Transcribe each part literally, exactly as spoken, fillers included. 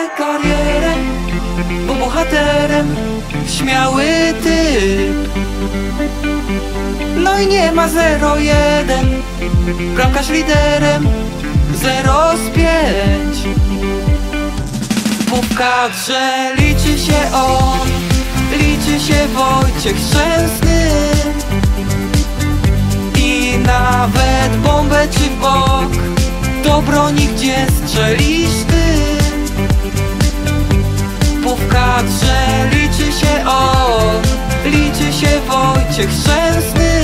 tę karierę, bo bohaterem śmiały typ. No i nie ma zero jeden, bramkarz liderem zero z pięć. W kadrze liczy się on, liczy się Wojciech Szczęsny. I nawet bombę czy w bok do broni, gdzie strzelisz ty. Bo w kadrze liczy się on, liczy się Wojciech Szczęsny.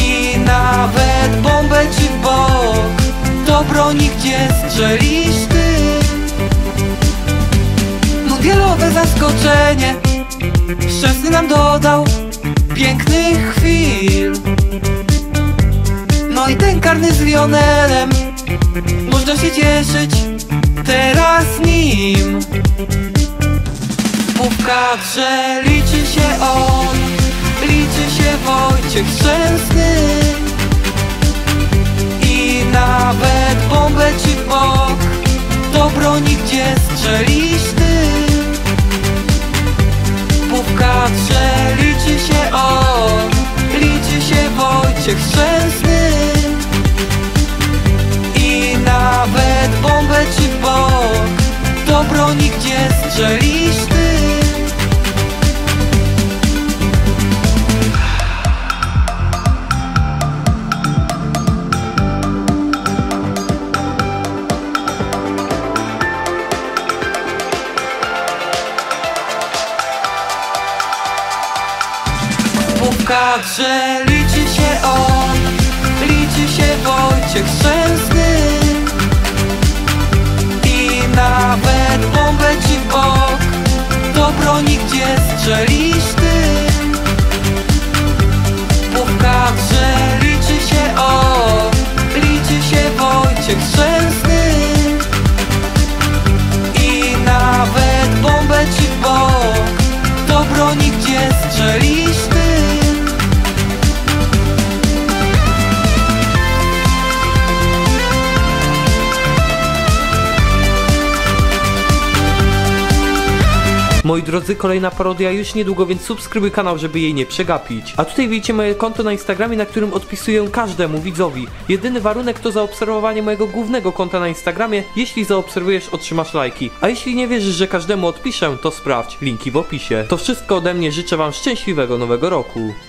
I nawet bombę czy w bok do broni, gdzie strzelisz ty. Mundialowe zaskoczenie Szczęsny nam dodał pięknych chwil. No i ten karny z Lionelem, można się cieszyć teraz nim. Bo w kadrze liczy się on, liczy się Wojciech Szczęsny. I nawet bombę czy w bok do broni, gdzie strzelisz ty. W kadrze liczy się on, liczy się Wojciech Szczęsny. I nawet bombę czy w bok do broni, gdzie strzelisz ty. W kadrze liczy się on, liczy się Wojciech Szczęsny. I nawet bombę ci w bok do broni, gdzie strzelisz ty. Bo w kadrze liczy się on, liczy się Wojciech Szczęsny. I nawet bombę ci w bok do broni, gdzie strzelisz ty. Moi drodzy, kolejna parodia już niedługo, więc subskrybuj kanał, żeby jej nie przegapić. A tutaj widzicie moje konto na Instagramie, na którym odpisuję każdemu widzowi. Jedyny warunek to zaobserwowanie mojego głównego konta na Instagramie. Jeśli zaobserwujesz, otrzymasz lajki. A jeśli nie wierzysz, że każdemu odpiszę, to sprawdź linki w opisie. To wszystko ode mnie, życzę wam szczęśliwego nowego roku.